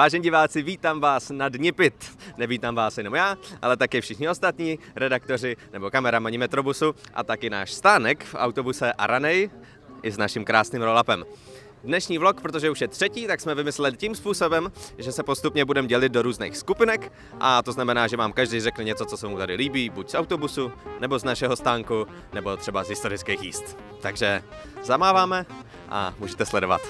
Vážení diváci, vítám vás na dni PID. Nevítám vás jenom já, ale také všichni ostatní, redaktoři nebo kameramani Metrobusu a taky náš stánek v autobuse Aranej i s naším krásným roll-upem. Dnešní vlog, protože už je třetí, tak jsme vymysleli tím způsobem, že se postupně budeme dělit do různých skupinek a to znamená, že vám každý řekne něco, co se mu tady líbí, buď z autobusu, nebo z našeho stánku, nebo třeba z historických jízd. Takže zamáváme a můžete sledovat.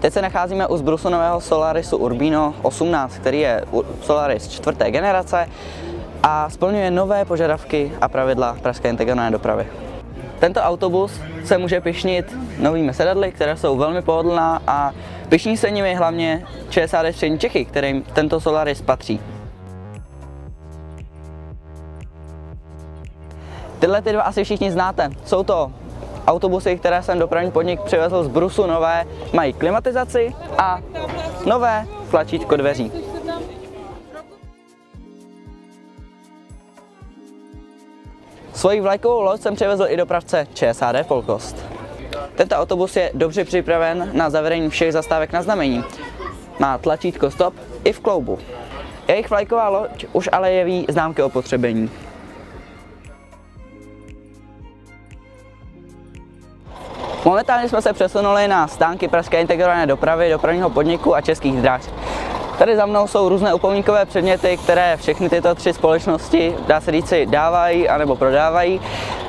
Teď se nacházíme u zbrusu nového Solarisu Urbino 18, který je Solaris 4. generace a splňuje nové požadavky a pravidla pražské integrované dopravy. Tento autobus se může pyšnit novými sedadly, které jsou velmi pohodlná a pyšní se nimi hlavně ČSAD Střední Čechy, kterým tento Solaris patří. Tyhle ty dva asi všichni znáte. Jsou to autobusy, které jsem dopravní podnik přivezl z Brusu nové, mají klimatizaci a nové tlačítko dveří. Svoji vlajkovou loď jsem přivezl i dopravce ČSAD Polkost. Tento autobus je dobře připraven na zavedení všech zastávek na znamení. Má tlačítko stop i v kloubu. Jejich vlajková loď už ale jeví známky opotřebení. Momentálně jsme se přesunuli na stánky pražské integrované dopravy, dopravního podniku a Českých drah. Tady za mnou jsou různé upomínkové předměty, které všechny tyto tři společnosti, dá se říci, dávají anebo prodávají.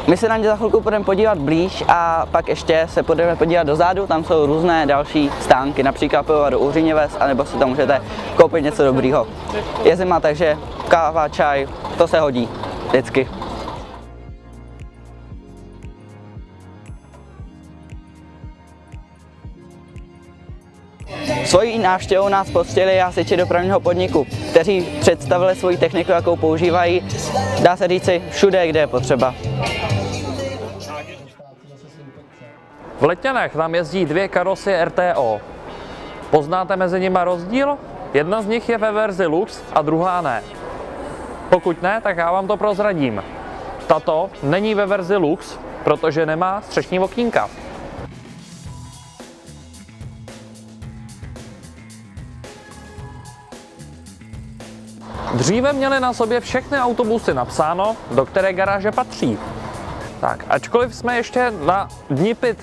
My se na ně za chvilku budeme podívat blíž a pak ještě se budeme podívat dozadu, tam jsou různé další stánky, například pivo do Uhříněves, anebo si tam můžete koupit něco dobrýho. Je zima, takže káva, čaj, to se hodí vždycky. Svojí návštěvou nás poctili hasiči dopravního podniku, kteří představili svoji techniku, jakou používají, dá se říci, všude, kde je potřeba. V Letňanech nám jezdí dvě karosy RTO. Poznáte mezi nimi rozdíl? Jedna z nich je ve verzi Lux a druhá ne. Pokud ne, tak já vám to prozradím. Tato není ve verzi Lux, protože nemá střešní okýnka. Dříve měly na sobě všechny autobusy napsáno, do které garáže patří. Tak, ačkoliv jsme ještě na dní PID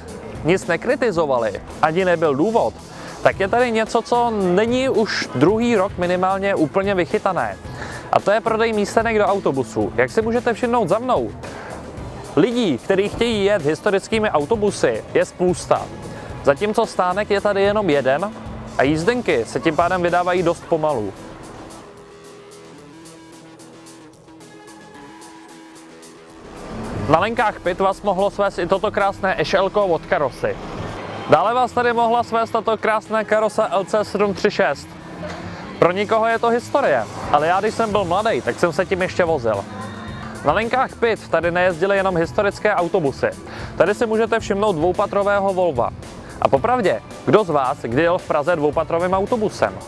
nic nekritizovali, ani nebyl důvod, tak je tady něco, co není už druhý rok minimálně úplně vychytané. A to je prodej místenek do autobusů. Jak si můžete všimnout za mnou? Lidí, kteří chtějí jet historickými autobusy, je spousta. Zatímco stánek je tady jenom jeden a jízdenky se tím pádem vydávají dost pomalu. Na linkách PID vás mohlo svést i toto krásné ešelko od Karosy. Dále vás tady mohla svést tato krásná Karosa LC 736. Pro nikoho je to historie, ale já když jsem byl mladý, tak jsem se tím ještě vozil. Na linkách PID tady nejezdily jenom historické autobusy. Tady si můžete všimnout dvoupatrového Volva. A popravdě, kdo z vás kdy jel v Praze dvoupatrovým autobusem?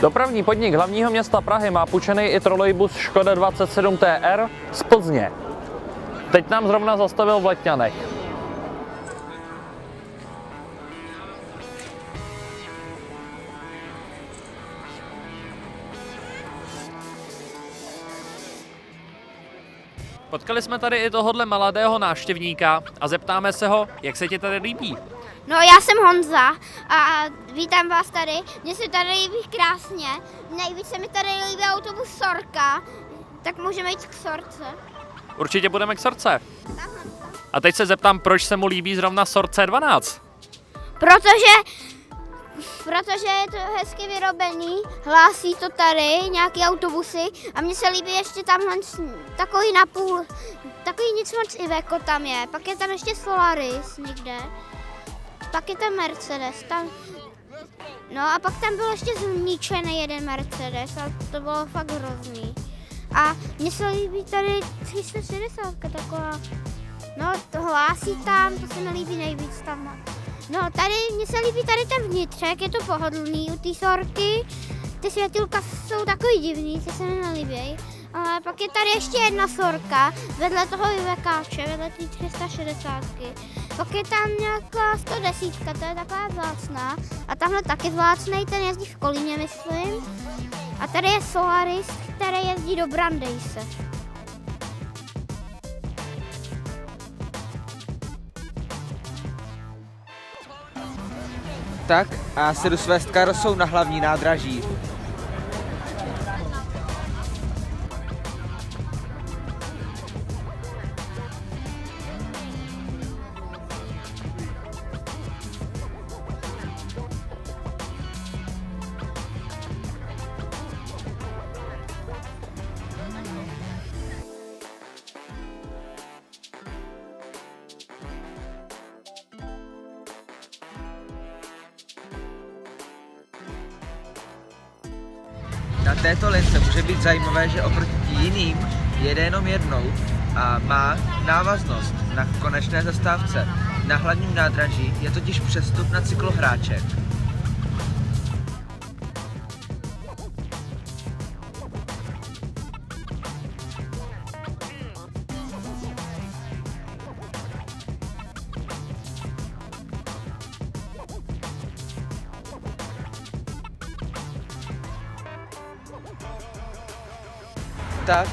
Dopravní podnik hlavního města Prahy má půjčený i trolejbus Škoda 27TR z Plzně. Teď nám zrovna zastavil v Letňanech. Potkali jsme tady i tohodle mladého návštěvníka a zeptáme se ho, jak se ti tady líbí. No, já jsem Honza a vítám vás tady. Mně se tady líbí krásně. Nejvíc se mi tady líbí autobus Sorka, tak můžeme jít k Sorce. Určitě budeme k Sorce. A teď se zeptám, proč se mu líbí zrovna Sorce 12? Protože je to hezky vyrobený, hlásí to tady nějaké autobusy a mně se líbí ještě tamhle takový napůl, takový nic moc Iveco tam je, pak je tam ještě Solaris někde. Pak je tam Mercedes, tam No a pak tam byl ještě zničený jeden Mercedes a to bylo fakt hrozný. A mně se líbí tady 360 taková, no to hlásí tam, to se mi líbí nejvíc tam. No tady, mně se líbí tady ten vnitřek, je to pohodlný u té Sorky. Ty světilka jsou takový divný, ty se mi nelíbí. Ale pak je tady ještě jedna Sorka, vedle toho Juvekáče, vedle té 360. Pak je tam nějaká 110, to je taková vlácná. A tamhle taky vlácnej, ten jezdí v Kolíně, myslím. A tady je Solaris, který jezdí do Brandejse. Tak a se jdu svést Karosou na hlavní nádraží. Na této lince může být zajímavé, že oproti jiným jede jenom jednou a má návaznost na konečné zastávce. Na hlavním nádraží je totiž přestup na cyklohráček. Tak,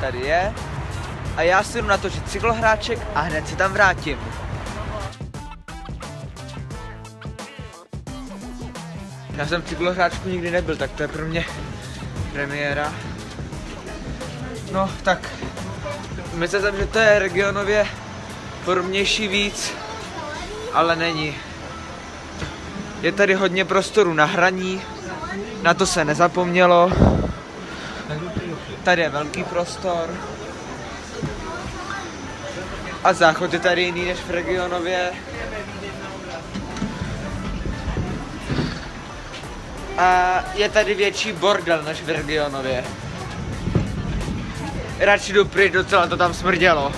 tady je. A já si jdu natočit cyklohráček a hned se tam vrátím. Já jsem v cyklohráčku nikdy nebyl, tak to je pro mě premiéra. No tak, myslím, že to je regionově podobnější víc, ale není. Je tady hodně prostoru na hraní, na to se nezapomnělo. Tady je velký prostor a záchod je tady jiný než v regionově. A je tady větší bordel než v regionově. Radši jdu pryč, docela to tam smrdělo.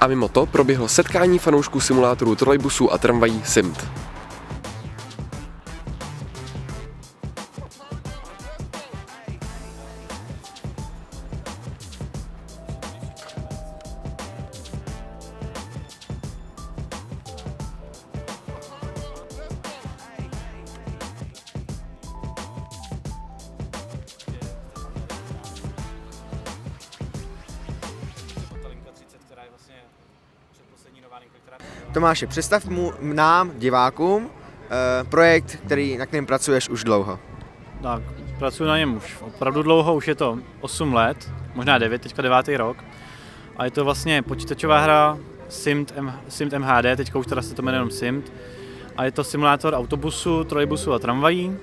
A mimo to proběhlo setkání fanoušků simulátorů trolejbusů a tramvají SIMT. Tomáši, představ nám, divákům, projekt, na kterém pracuješ už dlouho. Tak, pracuji na něm už opravdu dlouho, už je to 8 let, možná 9, teďka 9. rok. A je to vlastně počítačová hra SIMT MHD, teďka už teda se to jmenuje jenom SIMT. A je to simulátor autobusu, trolejbusu a tramvají.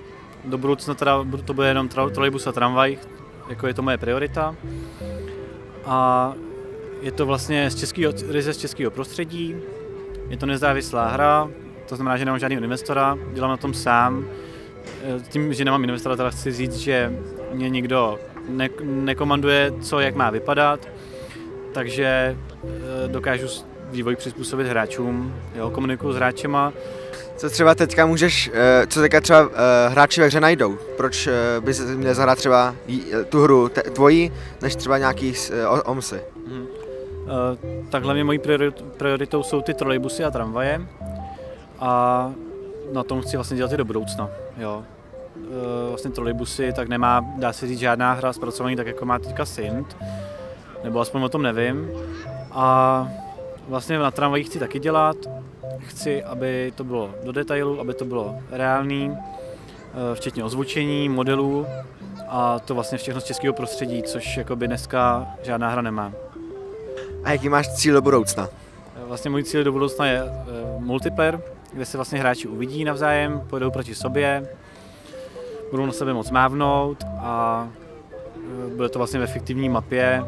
Do budoucna teda to bude jenom trolejbus a tramvaj, jako je to moje priorita. A je to vlastně ryze z českého prostředí. Je to nezávislá hra, to znamená, že nemám žádného investora, dělám na tom sám. Tím, že nemám investora, teda chci říct, že mě nikdo nekomanduje, co jak má vypadat, takže dokážu vývoj přizpůsobit hráčům, jo, komunikuju s hráčema. Co třeba teďka hráči ve hře najdou? Proč bys měl zahrát třeba tu hru tvoji, než třeba nějaký OMSI? Tak hlavně mojí prioritou jsou ty trolejbusy a tramvaje a na tom chci vlastně dělat i do budoucna. Jo. Vlastně trolejbusy tak nemá, dá se říct, žádná hra zpracovaný tak, jako má teďka SIMT, nebo aspoň o tom nevím. A vlastně na tramvajích chci taky dělat, chci, aby to bylo do detailu, aby to bylo reálný, včetně ozvučení, modelů a to vlastně všechno z českého prostředí, což jakoby dneska žádná hra nemá. A jaký máš cíl do budoucna? Vlastně můj cíl do budoucna je multiplayer, kde se vlastně hráči uvidí navzájem, pojedou proti sobě, budou na sebe moc mávnout a bude to vlastně ve fiktivní mapě.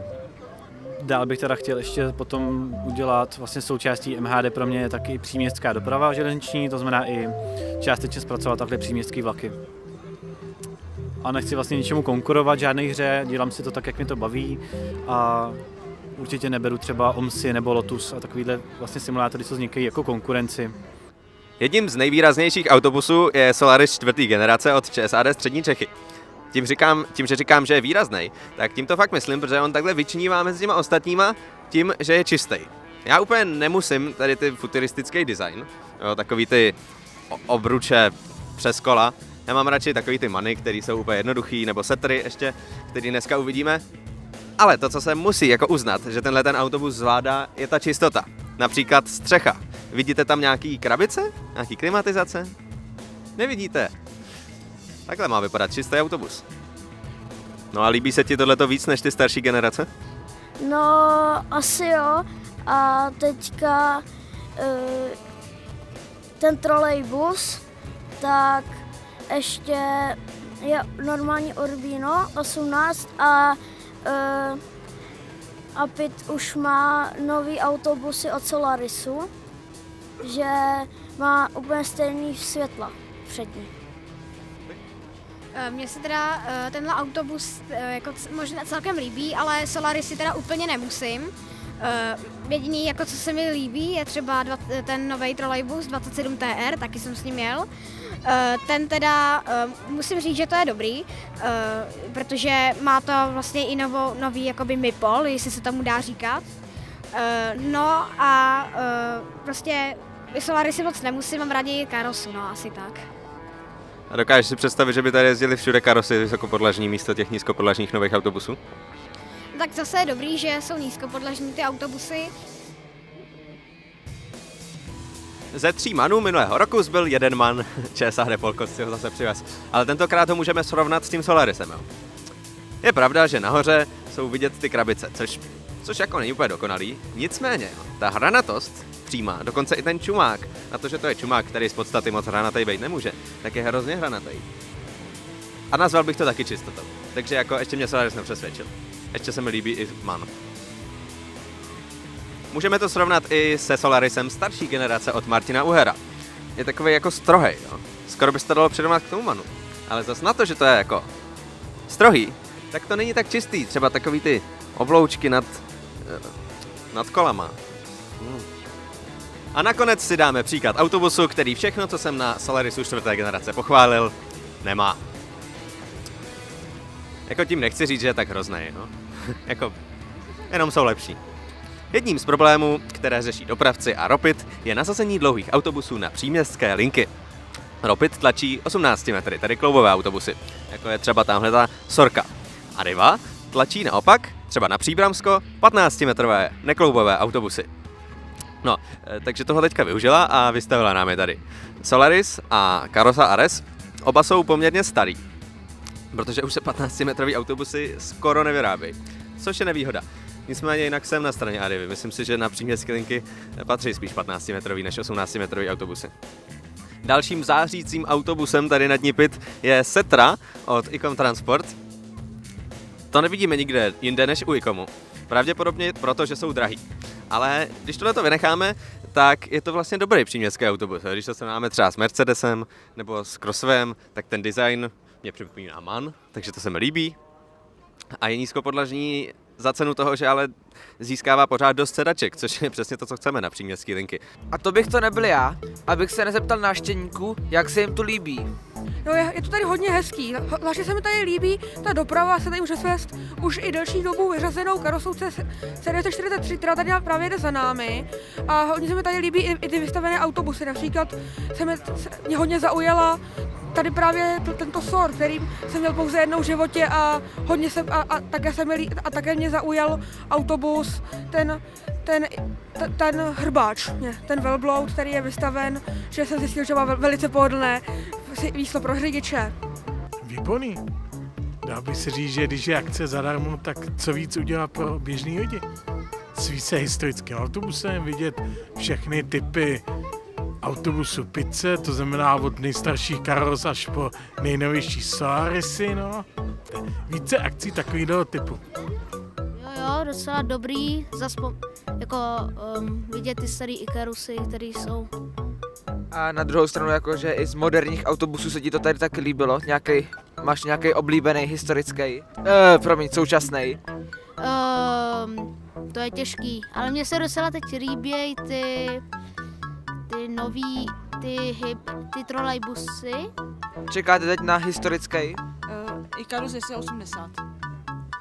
Dál bych teda chtěl ještě potom udělat, vlastně součástí MHD pro mě je taky příměstská doprava železniční, to znamená i částečně zpracovat takhle příměstské vlaky. A nechci vlastně ničemu konkurovat, žádné hře, dělám si to tak, jak mě to baví a určitě neberu třeba OMSI nebo LOTUS a takovýhle vlastně simulátory, co vznikají jako konkurenci. Jedním z nejvýraznějších autobusů je Solaris 4. generace od ČSAD Střední Čechy. Tím, že říkám, že je výrazný, tak tím to fakt myslím, protože on takhle vyčnívá mezi těma ostatníma tím, že je čistý. Já úplně nemusím tady ty futuristický design, jo, takový ty obruče přes kola. Já mám radši takový ty many, které jsou úplně jednoduchý, nebo setry ještě, který dneska uvidíme. Ale to, co se musí jako uznat, že tenhle ten autobus zvládá, je ta čistota. Například střecha. Vidíte tam nějaký krabice? Nějaký klimatizace? Nevidíte. Takhle má vypadat čistý autobus. No a líbí se ti tohleto víc než ty starší generace? No, asi jo. A teďka ten trolejbus, tak ještě je normální Urbino 18 a PID už má nový autobusy od Solarisu, že má úplně stejný světla přední. Mně se teda tenhle autobus jako možná celkem líbí, ale Solarisy teda úplně nemusím. Jediný, jako co se mi líbí, je třeba ten nový trolejbus 27TR, taky jsem s ním jel. Ten teda, musím říct, že to je dobrý, protože má to vlastně i nový jakoby MIPOL, jestli se tomu dá říkat. No a prostě Solarisy moc nemusím, mám raději Karosu, no asi tak. A dokážeš si představit, že by tady jezdili všude karosy vysokopodlažní místo těch nízkopodlažních nových autobusů? Tak zase je dobrý, že jsou nízkopodlažní ty autobusy. Ze 3 manů minulého roku zbyl jeden man, ČSAD Polkost si ho zase přivez. Ale tentokrát ho můžeme srovnat s tím Solarisem. Jo? Je pravda, že nahoře jsou vidět ty krabice, což jako není úplně dokonalý. Nicméně, ta hranatost přímá, dokonce i ten čumák, na to, že to je čumák, který z podstaty moc hranatej být nemůže, tak je hrozně hranatej. A nazval bych to taky čistotou. Takže jako ještě mě Solaris nepřesvědčil. Ještě se mi líbí i MAN. Můžeme to srovnat i se Solarisem starší generace od Martina Uhera. Je takový jako strohej, jo. Skoro by se to dalo přirovnat k tomu MANu. Ale zas na to, že to je jako strohý, tak to není tak čistý. Třeba takový ty obloučky nad kolama. A nakonec si dáme příklad autobusu, který všechno, co jsem na Solarisu 4. generace pochválil, nemá. Jako tím nechci říct, že je tak hrozný, no. Jako, jenom jsou lepší. Jedním z problémů, které řeší dopravci a Ropid, je nasazení dlouhých autobusů na příměstské linky. Ropid tlačí 18 metry, tedy kloubové autobusy, jako je třeba tamhle ta Sorka. Arriva tlačí naopak, třeba na Příbramsko, 15-metrové nekloubové autobusy. No, takže toho teďka využila a vystavila nám je tady. Solaris a Karosa Ares, oba jsou poměrně starý, protože už se 15-metrový autobusy skoro nevyrábějí, což je nevýhoda. Nicméně jinak jsem na straně Arrivy, myslím si, že na příměstské linky patří spíš 15-metrový než 18-metrový autobusy. Dalším zářícím autobusem tady nad PID je Setra od Icom Transport. To nevidíme nikde jinde než u Icomu, pravděpodobně proto, že jsou drahý. Ale když tohle to vynecháme, tak je to vlastně dobrý příměstský autobus. Když to srovnáme třeba s Mercedesem nebo s Crossvem, tak ten design mě připomíná MAN, takže to se mi líbí. A je nízkopodlažní za cenu toho, že ale získává pořád dost sedaček, což je přesně to, co chceme na příměstské linky. A to bych to nebyl já, abych se nezeptal návštěvníků, jak se jim to líbí. No je to tady hodně hezký, vlastně se mi tady líbí, ta doprava se tady může svést už i delší dobu vyřazenou karosou C743, která tady právě jde za námi. A hodně se mi tady líbí i ty vystavené autobusy, například mě hodně zaujala tady právě tento sort, který jsem měl pouze jednou v životě a také mě zaujal autobus, ten ten hrbáč, ten velbloud, který je vystaven, že jsem zjistil, že má velice pohodlné výslo pro řidiče. Výborný. Dá by se říct, že když je akce zadarmo, tak co víc udělá pro běžný lidi. Sví se historickým autobusem, vidět všechny typy autobusu Pice, to znamená od nejstarších Karos až po nejnovější Solarisy, no. Více akcí takového typu. Jo, docela dobrý, jako vidět ty staré Icarusy, které jsou. A na druhou stranu, jakože i z moderních autobusů se ti to tady taky líbilo? Máš nějaký oblíbený historický, současný? To je těžký, ale mně se docela teď líbějí ty nový, ty trolejbusy. Čekáte teď na historický? Icarus S80,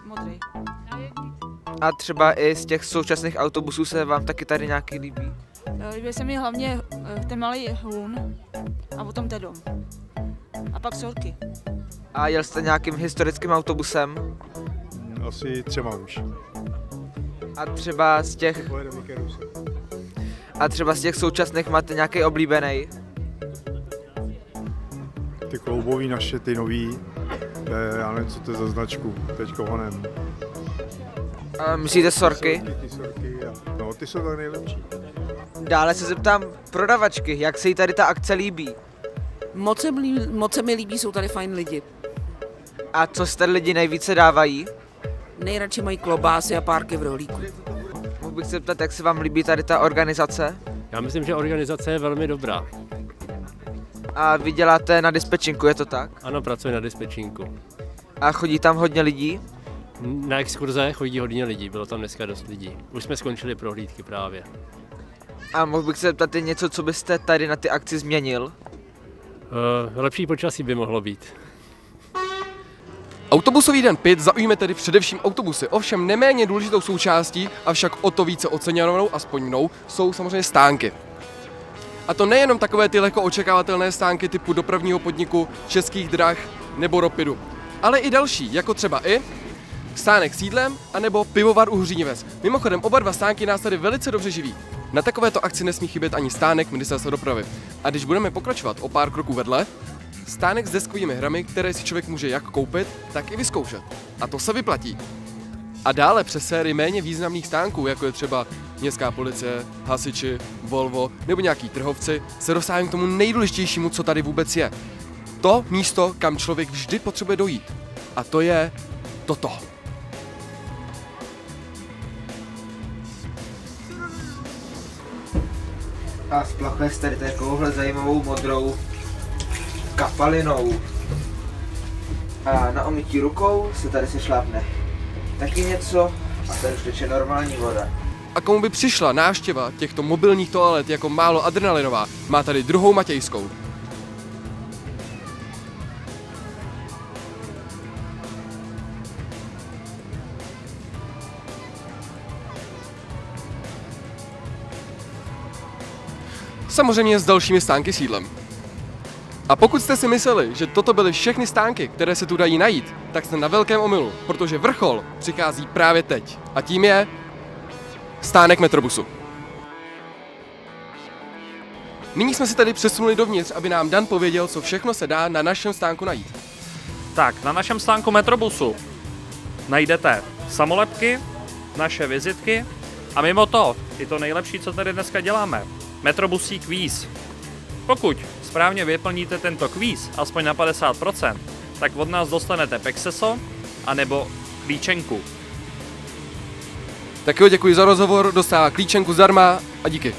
modrý. A třeba i z těch současných autobusů se vám taky tady nějaký líbí? Líbí se mi hlavně ten malý Hun a potom ten dom. A pak Sorky. A jel jste nějakým historickým autobusem? Asi třeba už. A třeba z těch... A třeba z těch současných máte nějaký oblíbený? Ty kloubový naše, ty nový. Já nevím, co to je za značku, teďko honem. A myslíte Sorky? No, ty jsou tak nejlepší. Dále se zeptám prodavačky, jak se jí tady ta akce líbí? Moc se mi líbí, jsou tady fajn lidi. A co jste lidi nejvíce dávají? Nejradši mají klobásy a párky v rohlíku. Mohl bych se zeptat, jak se vám líbí tady ta organizace? Já myslím, že organizace je velmi dobrá. A vy děláte na dispečinku, je to tak? Ano, pracuji na dispečinku. A chodí tam hodně lidí? Na exkurze chodí hodně lidí, bylo tam dneska dost lidí. Už jsme skončili prohlídky právě. A mohl bych se zeptat něco, co byste tady na ty akci změnil? Lepší počasí by mohlo být. Autobusový den PID zaujíme tedy především autobusy, ovšem neméně důležitou součástí, avšak o to více oceňovanou, aspoň mnou, jsou samozřejmě stánky. A to nejenom takové ty lehko očekávatelné stánky typu Dopravního podniku, Českých drah nebo Ropidu, ale i další, jako třeba i stánek s jídlem anebo pivovar u Hříněves. Mimochodem, oba dva stánky nás tady velice dobře živí. Na takovéto akci nesmí chybět ani stánek Ministerstva dopravy. A když budeme pokračovat o pár kroků vedle, stánek s deskovými hrami, které si člověk může jak koupit, tak i vyzkoušet. A to se vyplatí. A dále přes sérii méně významných stánků, jako je třeba městská policie, hasiči, Volvo nebo nějaký trhovci, se dostáváme k tomu nejdůležitějšímu, co tady vůbec je. To místo, kam člověk vždy potřebuje dojít. A to je toto. A splachuje s tady takovouhle zajímavou modrou kapalinou. A na omytí rukou se tady sešlápne taky něco a tady už teče normální voda. A komu by přišla návštěva těchto mobilních toalet jako málo adrenalinová, má tady druhou Matějskou. Samozřejmě s dalšími stánky s jídlem. A pokud jste si mysleli, že toto byly všechny stánky, které se tu dají najít, tak jste na velkém omylu, protože vrchol přichází právě teď. A tím je stánek Metrobusu. Nyní jsme si tady přesunuli dovnitř, aby nám Dan pověděl, co všechno se dá na našem stánku najít. Tak, na našem stánku Metrobusu najdete samolepky, naše vizitky a mimo to i to nejlepší, co tady dneska děláme. Metrobusí kvíz. Pokud správně vyplníte tento kvíz, aspoň na 50%, tak od nás dostanete pexeso anebo klíčenku. Tak jo, děkuji za rozhovor, dostává klíčenku zdarma a díky.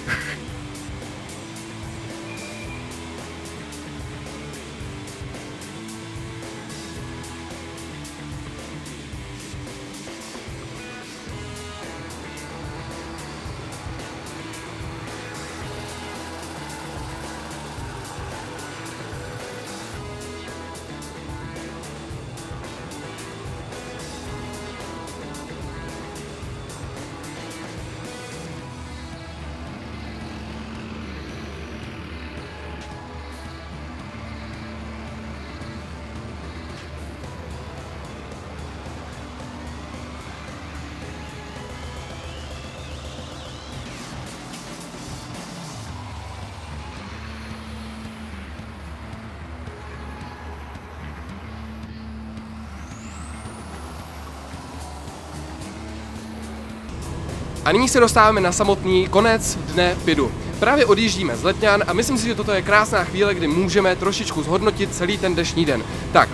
A nyní se dostáváme na samotný konec dne PIDu. Právě odjíždíme z Letňan a myslím si, že toto je krásná chvíle, kdy můžeme trošičku zhodnotit celý ten dnešní den. Tak.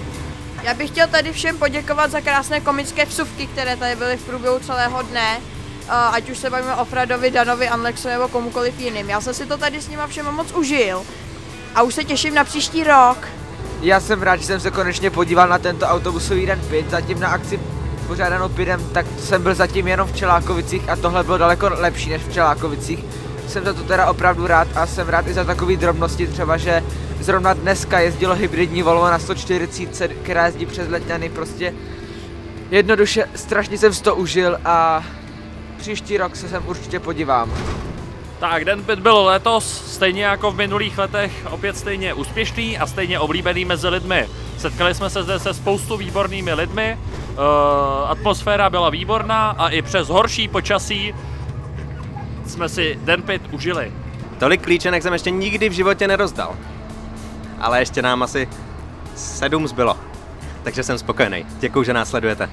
Já bych chtěl tady všem poděkovat za krásné komické vsuvky, které tady byly v průběhu celého dne, ať už se bavíme o Fredovi, Danovi, Anlexu nebo komukoliv jiným. Já jsem si to tady s nima všema moc užil a už se těším na příští rok. Já jsem rád, že jsem se konečně podíval na tento autobusový den PID, zatím na akci pořádanou PIDem, tak jsem byl zatím jenom v Čelákovicích a tohle bylo daleko lepší než v Čelákovicích. Jsem za to teda opravdu rád a jsem rád i za takové drobnosti, třeba že zrovna dneska jezdilo hybridní Volvo na 140, která jezdí přes Letňany, prostě jednoduše strašně jsem si to užil a příští rok se sem určitě podívám. Tak, den PID byl letos, stejně jako v minulých letech, opět stejně úspěšný a stejně oblíbený mezi lidmi. Setkali jsme se zde se spoustu výbornými lidmi, atmosféra byla výborná a i přes horší počasí jsme si den PID užili. Tolik klíčenek jsem ještě nikdy v životě nerozdal. Ale ještě nám asi 7 zbylo, takže jsem spokojený. Děkuju, že nás sledujete.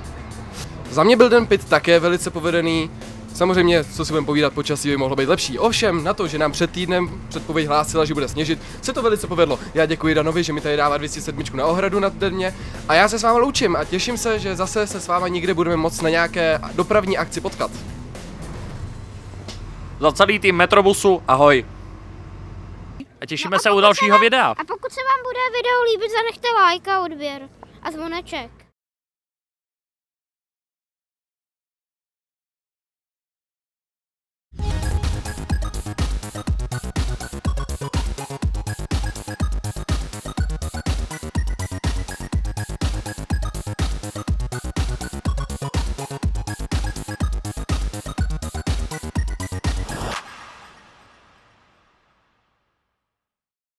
Za mě byl den PID také velice povedený. Samozřejmě, co si budeme povídat, počasí by mohlo být lepší. Ovšem, na to, že nám před týdnem předpověď hlásila, že bude sněžit, se to velice povedlo. Já děkuji Danovi, že mi tady dává 207 na ohradu na termě. A já se s váma loučím a těším se, že zase se s váma někde budeme moc na nějaké dopravní akci potkat. Za celý tým Metrobusu, ahoj. A těšíme se u dalšího videa. A pokud se vám bude video líbit, zanechte like a odběr a zvoneček.